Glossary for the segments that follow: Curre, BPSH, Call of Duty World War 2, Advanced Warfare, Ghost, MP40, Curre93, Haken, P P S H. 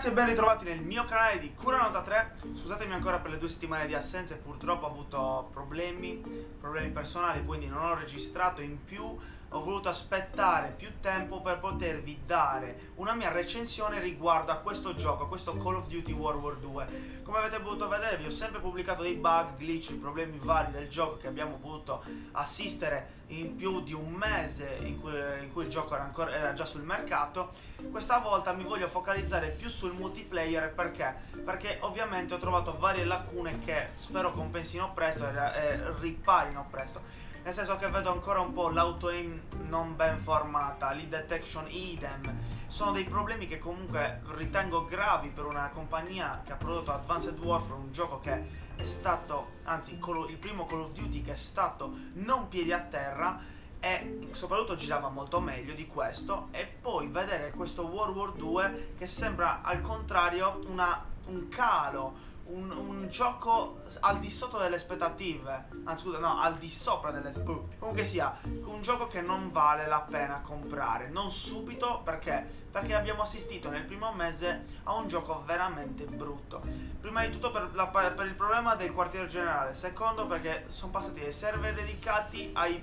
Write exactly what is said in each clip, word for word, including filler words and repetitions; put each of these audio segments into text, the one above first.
ragazzi e ben ritrovati nel mio canale di Curre novantatré. Scusatemi ancora per le due settimane di assenza, purtroppo ho avuto problemi, problemi personali, quindi non ho registrato. In più ho voluto aspettare più tempo per potervi dare una mia recensione riguardo a questo gioco, a questo Call of Duty World War due. Come avete potuto vedere vi ho sempre pubblicato dei bug, glitch, problemi vari del gioco che abbiamo potuto assistere in più di un mese in cui, in cui il gioco era, ancora, era già sul mercato. Questa volta mi voglio focalizzare più sul multiplayer, perché? Perché ovviamente ho trovato varie lacune che spero compensino presto e, e riparino presto, nel senso che vedo ancora un po' l'auto-aim non ben formata, l'e-detection idem. Sono dei problemi che comunque ritengo gravi per una compagnia che ha prodotto Advanced Warfare, un gioco che è stato, anzi il primo Call of Duty che è stato non piedi a terra e soprattutto girava molto meglio di questo. E poi vedere questo World War due che sembra al contrario una, un calo, un, un gioco al di sotto delle aspettative, anzi scusa no, al di sopra delle, comunque sia un gioco che non vale la pena comprare, non subito. Perché? Perché abbiamo assistito nel primo mese a un gioco veramente brutto, prima di tutto per, la, per il problema del quartier generale, secondo perché sono passati dai server dedicati ai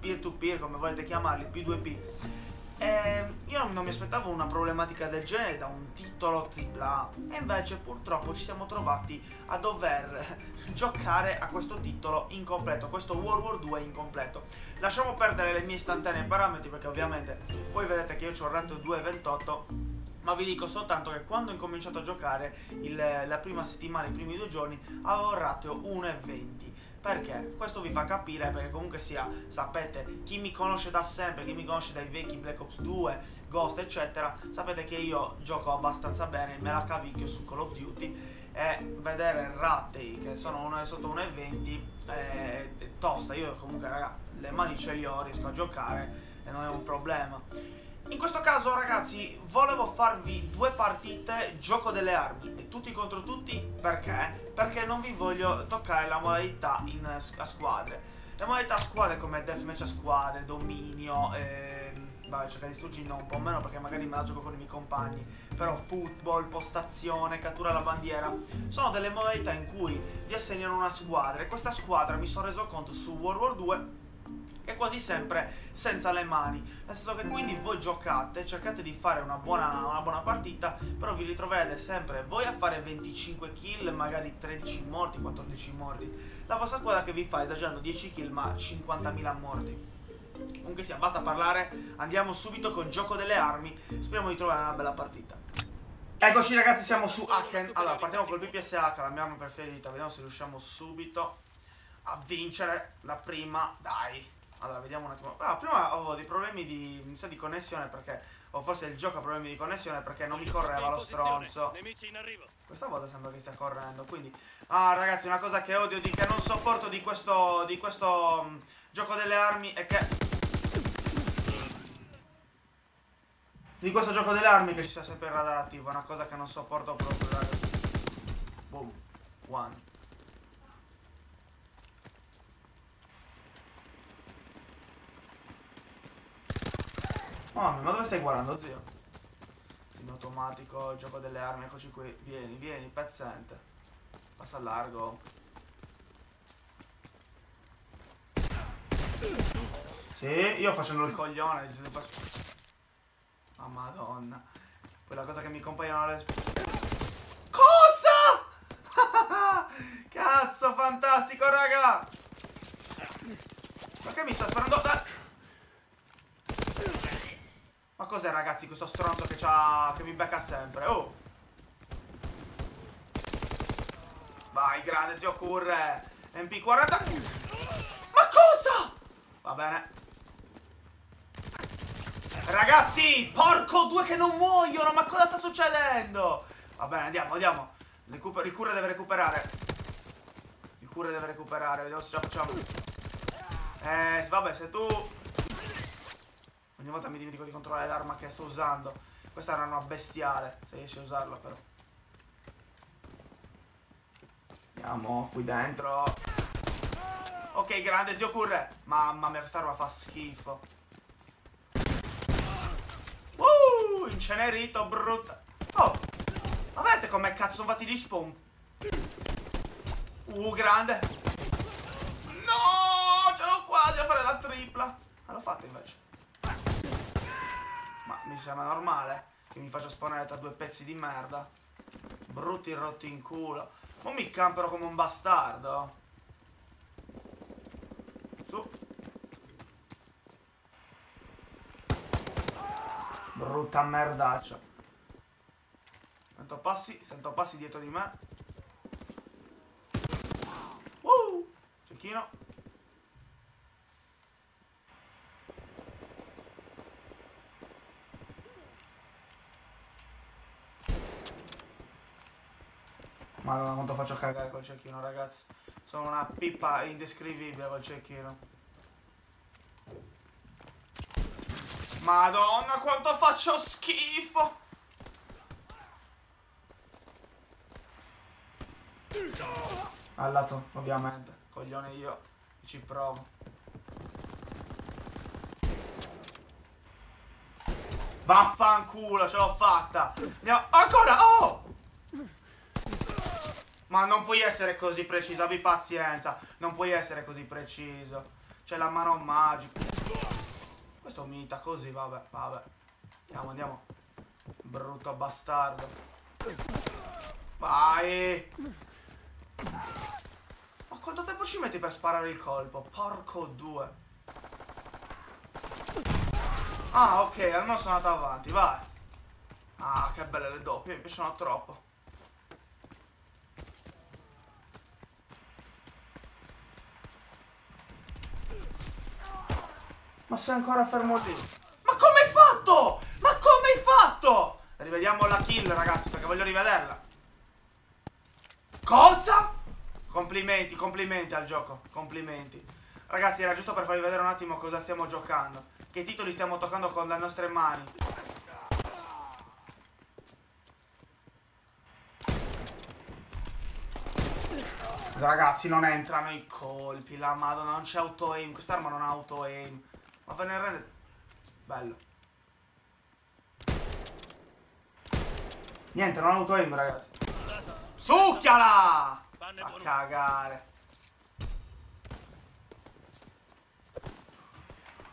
peer to peer, come volete chiamarli, P due P. E io non mi aspettavo una problematica del genere da un titolo tripla A, e invece purtroppo ci siamo trovati a dover giocare a questo titolo incompleto, questo World War due incompleto. Lasciamo perdere le mie istantanee parametri, perché ovviamente voi vedete che io ho un ratio due virgola ventotto, ma vi dico soltanto che quando ho incominciato a giocare il, la prima settimana, i primi due giorni, avevo un ratio uno virgola venti. Perché? Questo vi fa capire, perché comunque sia, sapete, chi mi conosce da sempre, chi mi conosce dai vecchi Black Ops due, Ghost eccetera, sapete che io gioco abbastanza bene, me la cavicchio su Call of Duty, e vedere ratei che sono uno, sotto uno virgola venti è, è tosta. Io comunque raga, le mani ce li ho, riesco a giocare e non è un problema. In questo caso ragazzi volevo farvi due partite gioco delle armi e tutti contro tutti. Perché? Perché non vi voglio toccare la modalità in, a squadre. Le modalità a squadre come deathmatch a squadre, dominio, eh, vabbè, cercare di sfuggirne un po' meno perché magari me la gioco con i miei compagni, però football, postazione, cattura alla bandiera, sono delle modalità in cui vi assegnano una squadra, e questa squadra mi sono reso conto su World War due che quasi sempre senza le mani, nel senso che quindi voi giocate, cercate di fare una buona, una buona partita, però vi ritroverete sempre voi a fare venticinque kill, magari tredici morti, quattordici morti, la vostra squadra che vi fa, esagerando, dieci kill ma cinquantamila morti. Comunque sia, basta parlare, andiamo subito con gioco delle armi, speriamo di trovare una bella partita. Eccoci ragazzi, siamo su Haken. Allora partiamo col B P S H, la mia arma preferita, vediamo se riusciamo subito a vincere la prima, dai. Allora, vediamo un attimo. Allora, prima avevo dei problemi di, mi sa, di connessione, perché, o forse il gioco ha problemi di connessione perché non mi correva lo stronzo. Questa volta sembra che stia correndo, quindi. Ah ragazzi, una cosa che odio, di che non sopporto di questo, di questo um, gioco delle armi è che Di questo gioco delle armi che ci sia sempre il radar attivo, è una cosa che non sopporto proprio, ragazzi. Boom. One. Mamma, ma dove stai guardando, zio? Sembra automatico, gioco delle armi, eccoci qui. Vieni, vieni, pezzente. Passa a largo. Sì, io facendo il coglione. Ma oh, madonna. Quella cosa che mi compaiono le cosa? Cazzo, fantastico, raga! Perché mi sta sparando da... Ma cos'è ragazzi questo stronzo che c'ha, che mi becca sempre? Oh! Vai, grande zio Curre! M P quaranta! Ma cosa? Va bene. Ragazzi! Porco due che non muoiono! Ma cosa sta succedendo? Va bene, andiamo, andiamo. Il Curre deve recuperare. Il Curre deve recuperare, vediamo se ce la facciamo. Eh, vabbè, se tu... Ogni volta mi dimentico di controllare l'arma che sto usando. Questa è un'arma bestiale, se riesci a usarla però. Andiamo qui dentro. Ok, grande zio Curre. Mamma mia, questa arma fa schifo. Uh, incenerito, brutta. Oh, Ma vedete come cazzo sono fatti gli spawn? Uh, grande. No, ce l'ho qua, devo fare la tripla. Ma l'ho fatta invece. Ma mi sembra normale che mi faccia spawnare tra due pezzi di merda. Brutti rotti in culo. Ma mi campero come un bastardo. Su. Brutta merdaccia. Sento passi, sento passi dietro di me. Uh, cecchino. Madonna quanto faccio cagare col cecchino, ragazzi. Sono una pippa indescrivibile col cecchino. Madonna quanto faccio schifo. Al lato ovviamente. Coglione io. Ci provo. Vaffanculo, ce l'ho fatta. Andiamo. Ancora. Oh. Ma non puoi essere così preciso. Abbi pazienza. Non puoi essere così preciso. C'è la mano magica. Questo mita così, vabbè, vabbè. Andiamo, andiamo. Brutto bastardo. Vai. Ma quanto tempo ci metti per sparare il colpo? Porco due. Ah, ok, almeno sono andato avanti, vai. Ah, che belle le doppie, mi piacciono troppo. Ma sei ancora fermo lì. Ma come hai fatto? Ma come hai fatto? Rivediamo la kill, ragazzi, perché voglio rivederla. Cosa? Complimenti, complimenti al gioco. Complimenti. Ragazzi, era giusto per farvi vedere un attimo cosa stiamo giocando. Che titoli stiamo toccando con le nostre mani. Ragazzi, non entrano i colpi. La madonna, non c'è auto-aim. Quest'arma non ha auto-aim. Ma ve ne rendete? Bello. Niente, non ho avuto aim, ragazzi. Succhiala! A cagare.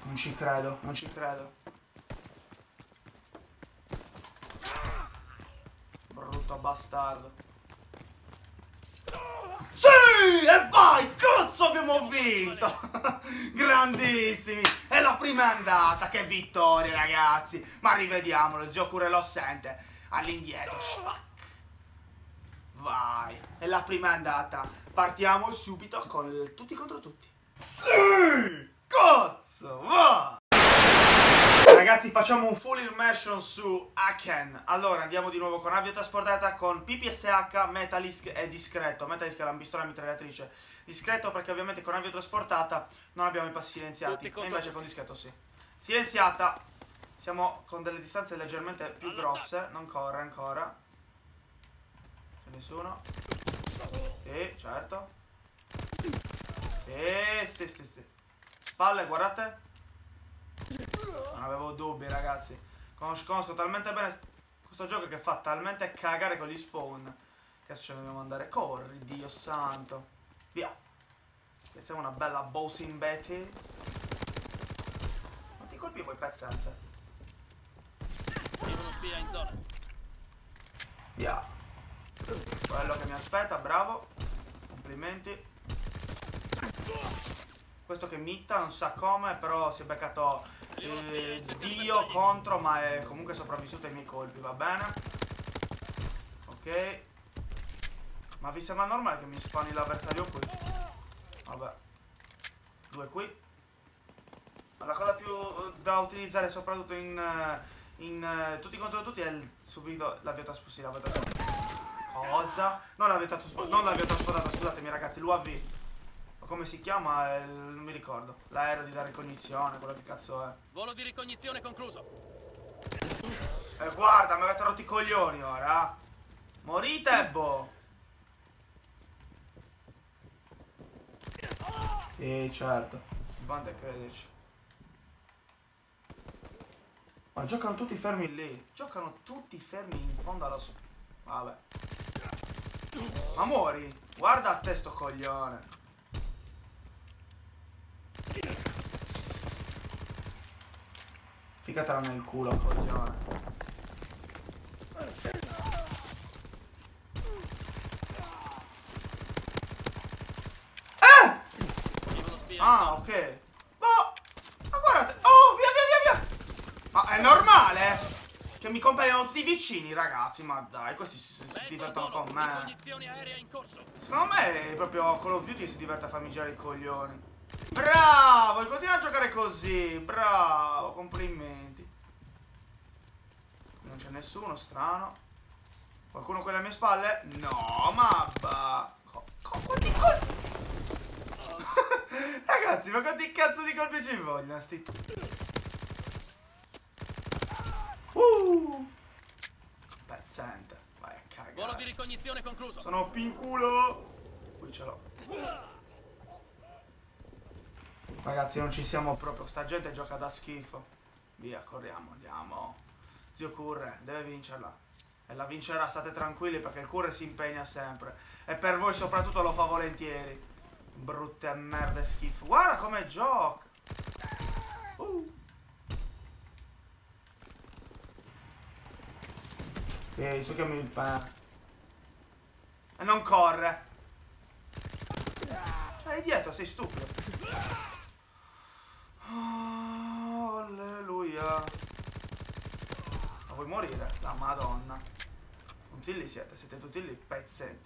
Non ci credo, non ci credo. Brutto bastardo. Sì! E vai! Cazzo abbiamo vinto! Grandissimi! È la prima andata! Che vittoria, ragazzi! Ma rivediamolo, zio Curre lo sente. All'indietro. Vai! È la prima andata. Partiamo subito con tutti contro tutti. Sì! Cazzo! Va! Ragazzi, facciamo un full immersion su Haken. Allora, andiamo di nuovo con aviotrasportata, con P P S H, Metalisk e Discreto. Metalisk è la pistola mitragliatrice. Discreto perché ovviamente con aviotrasportata non abbiamo i passi silenziati. E invece con Discreto sì. Silenziata. Siamo con delle distanze leggermente più grosse. Non corre ancora. C'è nessuno? Sì, certo. Sì, sì, sì, sì. Spalle, guardate. Non avevo dubbi, ragazzi. Conosco, conosco talmente bene questo gioco che fa talmente cagare con gli spawn. Adesso ce ne dobbiamo andare. Corri, Dio santo. Via. Piazziamo una bella Bowsing Betty. Quanti colpi vuoi pezzente? Via. Quello che mi aspetta, bravo. Complimenti. Questo che mitta, non sa come, però si è beccato... Eh, Dio contro, ma è comunque sopravvissuto ai miei colpi, va bene. Ok. Ma vi sembra normale che mi spani l'avversario qui? Vabbè. Due qui. Ma la cosa più da utilizzare soprattutto in, in tutti contro tutti è il, subito la vieta sposata. Cosa? Non la vieta sposata, scusatemi ragazzi, l'U A V. Come si chiama? Eh, non mi ricordo. L'aereo da ricognizione, quello che cazzo è. Volo di ricognizione concluso. Eh, guarda, mi avete rotto i coglioni ora. Morite, boh. Sì, certo. Banda, crederci. Ma giocano tutti fermi lì. Giocano tutti fermi in fondo allo... Vabbè. Ma muori. Guarda a te sto coglione. Ficatela nel culo, coglione. Eh! Ah, ok. Boh. Ma guardate. Oh, via, via, via, via. Ma è normale che mi compaiono tutti i vicini, ragazzi. Ma dai, questi si, si divertono con me. Secondo me è proprio Call of Duty che si diverte a farmi girare i coglioni. Bravo, e continua a giocare così. Bravo, complimenti. Non c'è nessuno, strano. Qualcuno qui alle mie spalle? No, ma va. Quanti colpi ragazzi, ma quanti cazzo di colpi ci vogliono sti... Uh, pezzente. Vai a cagare. Volo di ricognizione concluso. Sono pinculo. Qui ce l'ho. Ragazzi, non ci siamo proprio. Sta gente gioca da schifo. Via, corriamo, andiamo. Zio Curre deve vincerla. E la vincerà, state tranquilli, perché il Curre si impegna sempre. E per voi soprattutto lo fa volentieri. Brutte merde schifo. Guarda come gioca. Uh. Sì, so che mi impara. E non corre. Cioè, è dietro, sei stupido. Oh, alleluia. Ma vuoi morire? La madonna. Tutti lì siete, siete tutti lì pezzenti.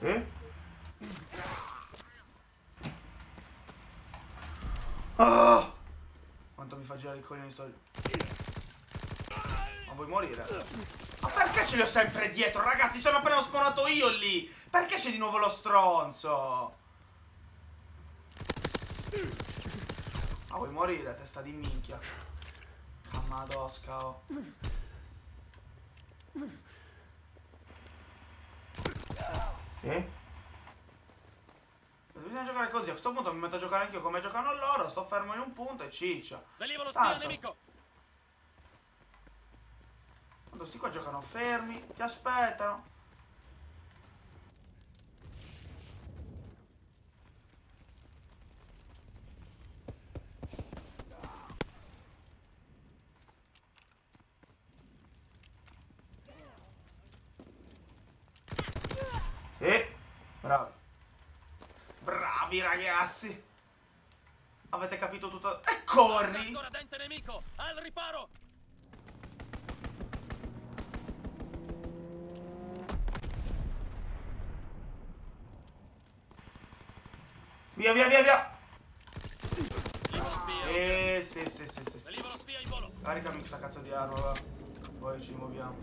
Sì? Oh! Quanto mi fa girare il coglione sto. Ma vuoi morire? Ma perché ce li ho sempre dietro, ragazzi? Sono appena spawnato io lì. Perché c'è di nuovo lo stronzo? Ma vuoi morire, testa di minchia? Camadosca, oh. Eh? Bisogna giocare così, a questo punto mi metto a giocare anch'io come giocano loro, sto fermo in un punto e ciccia. Venivo lo spia nemico. Quando sti qua giocano fermi, ti aspettano. Sì, bravo. Bravi ragazzi. Avete capito tutto. E corri. Ancora dente nemico. Al riparo. Via via via via. Eh sì sì sì sì, sì. Caricami questa cazzo di arma va. Poi ci muoviamo.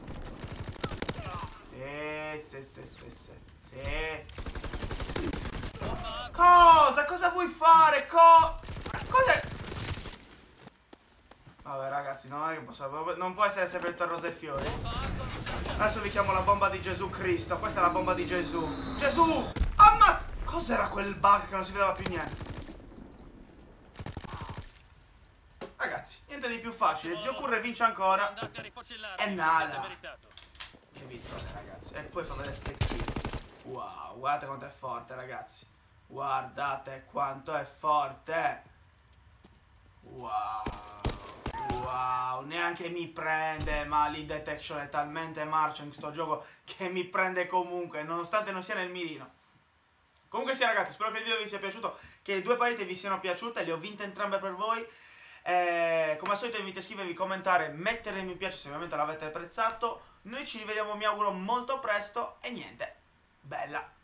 Eh sì sì sì sì. Sì. Cosa? Cosa vuoi fare? Co... Cosa... Vabbè ragazzi, no, non può essere sempre tutto rose e fiori. Adesso vi chiamo la bomba di Gesù Cristo. Questa è la bomba di Gesù. Gesù! Ammazza! Cos'era quel bug che non si vedeva più niente? Ragazzi, niente di più facile. Zio Curre vince ancora. E nada. Che vittoria ragazzi. E poi fa vedere ste. Wow, guardate quanto è forte ragazzi. Guardate quanto è forte. Wow. Wow, neanche mi prende. Ma l'hit detection è talmente marcia in sto gioco che mi prende comunque, nonostante non sia nel mirino. Comunque sì ragazzi, spero che il video vi sia piaciuto, che le due partite vi siano piaciute. Le ho vinte entrambe per voi. eh, Come al solito invito a iscrivervi, commentare, mettere mi piace se ovviamente l'avete apprezzato. Noi ci rivediamo, mi auguro, molto presto. E niente, bella!